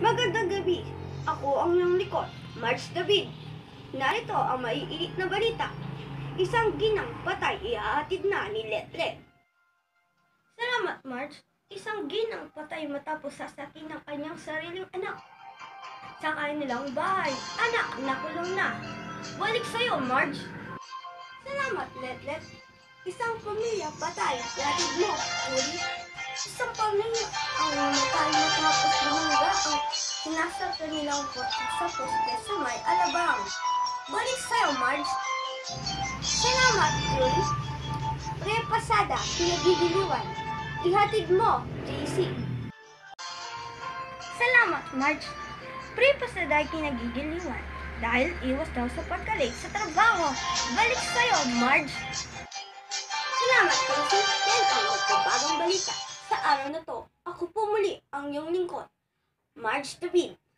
Magandang gabi! Ako ang iyong likod, Marjhorie David. Narito ang maiinit na balita. Isang ginang patay iaatid na ni Letlet. Salamat, Marge. Isang ginang patay matapos sasakin ng kanyang sariling anak sa kanilang bahay. Anak, nakulong na. Balik sa'yo, Marge. Salamat, Letlet. Isang pamilya patay at iatid mo, Uli. Isang pamilya ang namatay matapos mahula ang sinasarta nilang potik sa poste sa may alabang. Balik sa'yo, Marge. Salamat, Uri. Repasada, pinagigiliwan. Ihatid mo, JC. Salamat, Marge. Repasada ay pinagigiliwan dahil iwas daw sa pagkalig sa trabaho. Balik sa'yo, Marge. Salamat, JC. Yan ang magpapagong balita. Sa araw na to, ako po muli ang iyong lingkod, Marjhorie David.